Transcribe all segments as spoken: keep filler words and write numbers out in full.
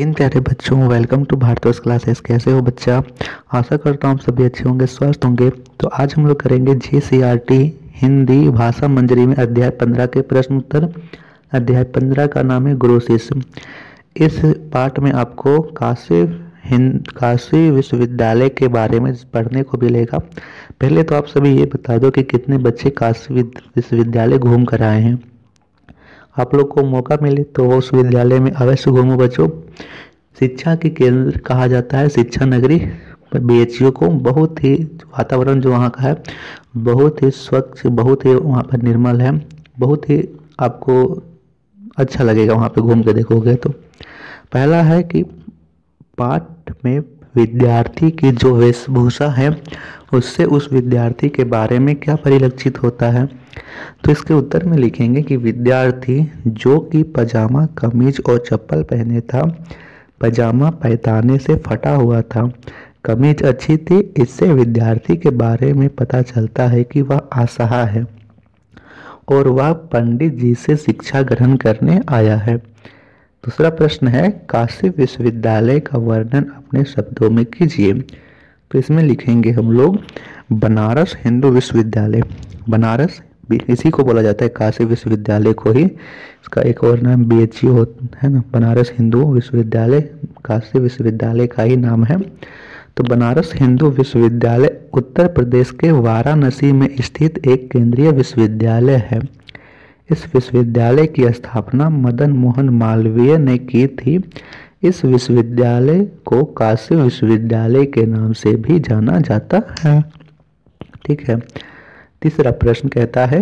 इन प्यारे बच्चों, welcome to Bharatvarsh classes. कैसे हो बच्चा? आशा करता हूँ आप सभी अच्छे होंगे, स्वस्थ होंगे। तो आज हम लोग करेंगे G C R T Hindi Bhasha Manjari में अध्याय पंद्रह के प्रश्न उत्तर। अध्याय पंद्रह का नाम है गुरु शिष्य। इस पाठ में आपको काशी हिंद काशी विश्वविद्यालय के बारे में पढ़ने को मिलेगा। पहले तो आप सभी ये बता दो कि कितने बच्चे काशी विश्वविद्यालय घूम कर आए हैं। आप लोग को मौका मिले तो उस विद्यालय में अवश्य घूमो बच्चों। शिक्षा के केंद्र कहा जाता है शिक्षा नगरी बी एच यू को। बहुत ही वातावरण जो वहाँ का है बहुत ही स्वच्छ, बहुत ही वहाँ पर निर्मल है, बहुत ही आपको अच्छा लगेगा वहाँ पे घूम के देखोगे तो। पहला है कि पाठ में विद्यार्थी की जो वेशभूषा है उससे उस विद्यार्थी के बारे में क्या परिलक्षित होता है। तो इसके उत्तर में लिखेंगे कि विद्यार्थी जो कि पजामा कमीज और चप्पल पहने था, पजामा पैताने से फटा हुआ था, कमीज अच्छी थी। इससे विद्यार्थी के बारे में पता चलता है कि वह असहाय है और वह पंडित जी से शिक्षा ग्रहण करने आया है। दूसरा प्रश्न है काशी विश्वविद्यालय का वर्णन अपने शब्दों में कीजिए। तो इसमें लिखेंगे हम लोग बनारस हिंदू विश्वविद्यालय। बनारस इसी को बोला जाता है काशी विश्वविद्यालय को ही, इसका एक और नाम बी एच यू होता है ना। बनारस हिंदू विश्वविद्यालय काशी विश्वविद्यालय का ही नाम है। तो बनारस हिंदू विश्वविद्यालय उत्तर प्रदेश के वाराणसी में स्थित एक केंद्रीय विश्वविद्यालय है। इस विश्वविद्यालय की स्थापना मदन मोहन मालवीय ने की थी। इस विश्वविद्यालय को काशी विश्वविद्यालय के नाम से भी जाना जाता है। ठीक है। तीसरा प्रश्न कहता है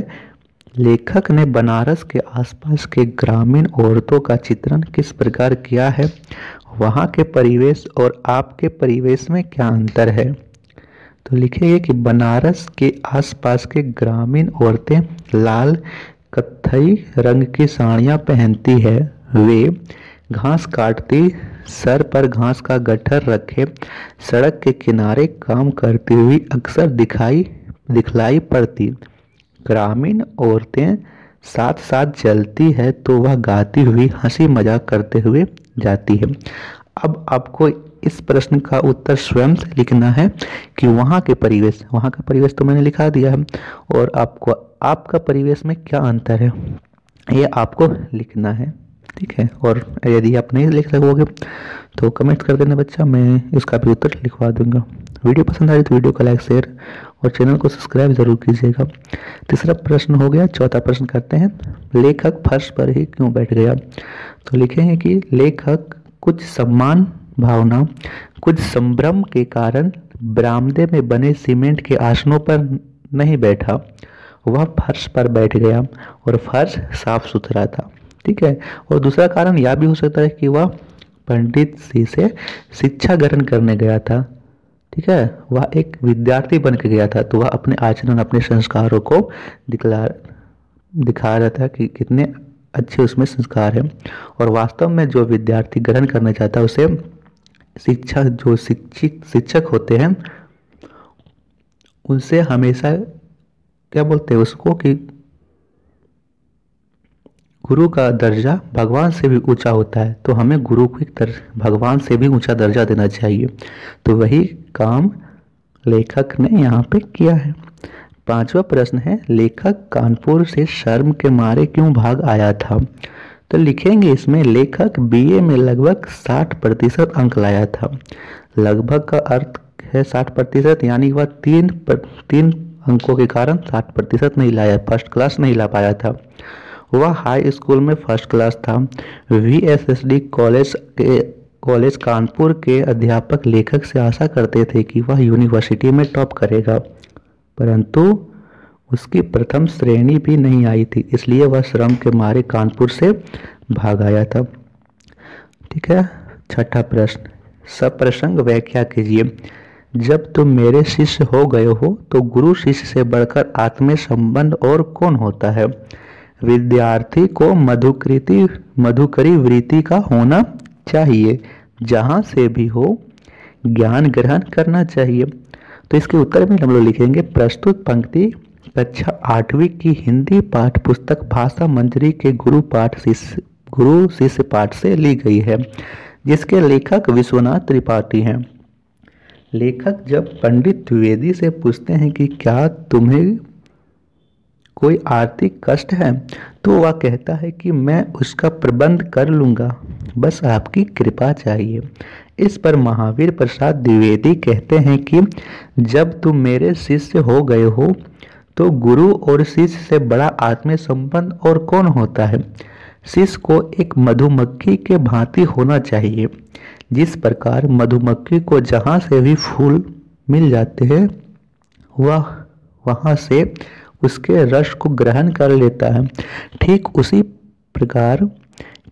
लेखक ने बनारस के आसपास के ग्रामीण औरतों का चित्रण किस प्रकार किया है। वहाँ के परिवेश और आपके परिवेश में क्या अंतर है। तो लिखेंगे कि बनारस के आसपास के ग्रामीण औरतें लाल कत्थई रंग की साड़ियाँ पहनती है। वे घास काटती, सर पर घास का गट्ठर रखे, सड़क के किनारे काम करती हुई अक्सर दिखाई दिखलाई पड़ती। ग्रामीण औरतें साथ साथ चलती है तो वह गाती हुई हंसी मजाक करते हुए जाती है। अब आपको इस प्रश्न का उत्तर स्वयं से लिखना है कि वहाँ के परिवेश, वहाँ का परिवेश तो मैंने लिखा दिया है, और आपको आपका परिवेश में क्या अंतर है ये आपको लिखना है। ठीक है। और यदि आप नहीं लिख सकोगे तो कमेंट कर देना बच्चा, मैं इसका भी उत्तर लिखवा दूंगा। वीडियो पसंद आए तो वीडियो को लाइक, शेयर और चैनल को सब्सक्राइब जरूर कीजिएगा। तीसरा प्रश्न हो गया। चौथा प्रश्न करते हैं लेखक फर्श पर ही क्यों बैठ गया। तो लिखेंगे कि लेखक कुछ सम्मान भावना, कुछ संभ्रम के कारण बरामदे में बने सीमेंट के आसनों पर नहीं बैठा, वह फर्श पर बैठ गया और फर्श साफ सुथरा था। ठीक है। और दूसरा कारण यह भी हो सकता है कि वह पंडित जी से शिक्षा ग्रहण करने गया था। ठीक है। वह एक विद्यार्थी बन के गया था तो वह अपने आचरण, अपने संस्कारों को दिखला दिखा रहा था कि कितने अच्छे उसमें संस्कार हैं। और वास्तव में जो विद्यार्थी ग्रहण करना चाहता है उसे शिक्षा, जो शिक्षित शिक्षक होते हैं उनसे हमेशा क्या बोलते हैं उसको, कि गुरु का दर्जा भगवान से भी ऊंचा होता है। तो हमें गुरु को भगवान से भी ऊंचा दर्जा देना चाहिए। तो वही काम लेखक ने यहाँ पे किया है। पांचवा प्रश्न है लेखक कानपुर से शर्म के मारे क्यों भाग आया था। तो लिखेंगे इसमें लेखक बी ए में लगभग साठ प्रतिशत अंक लाया था। लगभग का अर्थ है साठ प्रतिशत, यानी वह तीन पर, तीन अंकों के कारण साठ प्रतिशत नहीं लाया, फर्स्ट क्लास नहीं ला पाया था। वह हाई स्कूल में फर्स्ट क्लास था। V S S D college के कॉलेज कानपुर के अध्यापक लेखक से आशा करते थे कि वह यूनिवर्सिटी में टॉप करेगा, परंतु उसकी प्रथम श्रेणी भी नहीं आई थी, इसलिए वह श्रम के मारे कानपुर से भाग आया था। ठीक है। छठा प्रश्न, सब प्रसंग व्याख्या कीजिए। जब तुम मेरे शिष्य हो गए हो तो गुरु शिष्य से बढ़कर आत्मीय संबंध और कौन होता है। विद्यार्थी को मधुकृति मधुकरी वृत्ति का होना चाहिए, जहाँ से भी हो ज्ञान ग्रहण करना चाहिए। तो इसके उत्तर में हम लोग लिखेंगे प्रस्तुत पंक्ति कक्षा आठवीं की हिंदी पाठ पुस्तक भाषा मंजरी के गुरु पाठ शिष्य गुरु शिष्य पाठ से ली गई है, जिसके लेखक विश्वनाथ त्रिपाठी हैं। लेखक जब पंडित द्विवेदी से पूछते हैं कि क्या तुम्हें कोई आर्थिक कष्ट है, तो वह कहता है कि मैं उसका प्रबंध कर लूँगा, बस आपकी कृपा चाहिए। इस पर महावीर प्रसाद द्विवेदी कहते हैं कि जब तुम मेरे शिष्य हो गए हो तो गुरु और शिष्य से बड़ा आत्मसंबंध और कौन होता है। शिष्य को एक मधुमक्खी के भांति होना चाहिए। जिस प्रकार मधुमक्खी को जहाँ से भी फूल मिल जाते हैं वह वहाँ से उसके रस को ग्रहण कर लेता है, ठीक उसी प्रकार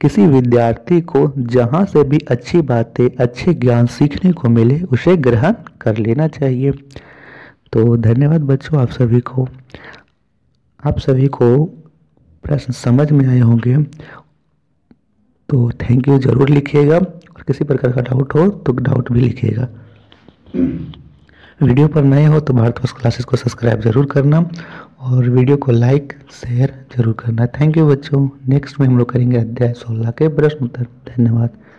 किसी विद्यार्थी को जहाँ से भी अच्छी बातें, अच्छे ज्ञान सीखने को मिले उसे ग्रहण कर लेना चाहिए। तो धन्यवाद बच्चों, आप सभी को आप सभी को प्रश्न समझ में आए होंगे, तो थैंक यू ज़रूर लिखिएगा और किसी प्रकार का डाउट हो तो डाउट भी लिखिएगा। वीडियो पर नए हो तो भारतवर्ष क्लासेस को सब्सक्राइब जरूर करना और वीडियो को लाइक शेयर जरूर करना। थैंक यू बच्चों। नेक्स्ट में हम लोग करेंगे अध्याय सोलह के प्रश्न उत्तर। धन्यवाद।